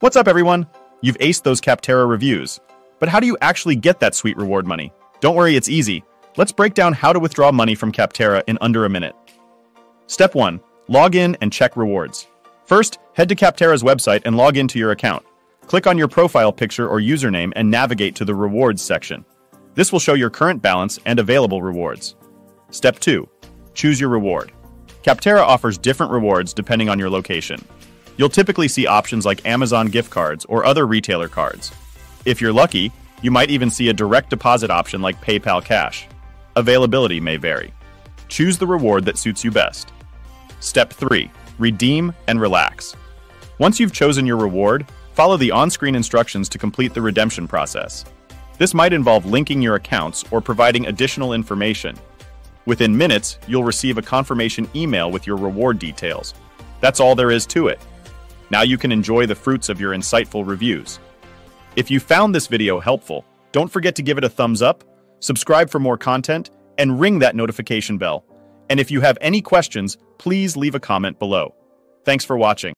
What's up, everyone? You've aced those Capterra reviews. But how do you actually get that sweet reward money? Don't worry, it's easy. Let's break down how to withdraw money from Capterra in under a minute. Step 1. Log in and check rewards. First, head to Capterra's website and log into your account. Click on your profile picture or username and navigate to the rewards section. This will show your current balance and available rewards. Step 2. Choose your reward. Capterra offers different rewards depending on your location. You'll typically see options like Amazon gift cards or other retailer cards. If you're lucky, you might even see a direct deposit option like PayPal Cash. Availability may vary. Choose the reward that suits you best. Step 3. Redeem and relax. Once you've chosen your reward, follow the on-screen instructions to complete the redemption process. This might involve linking your accounts or providing additional information. Within minutes, you'll receive a confirmation email with your reward details. That's all there is to it. Now you can enjoy the fruits of your insightful reviews. If you found this video helpful, don't forget to give it a thumbs up, subscribe for more content, and ring that notification bell. And if you have any questions, please leave a comment below. Thanks for watching.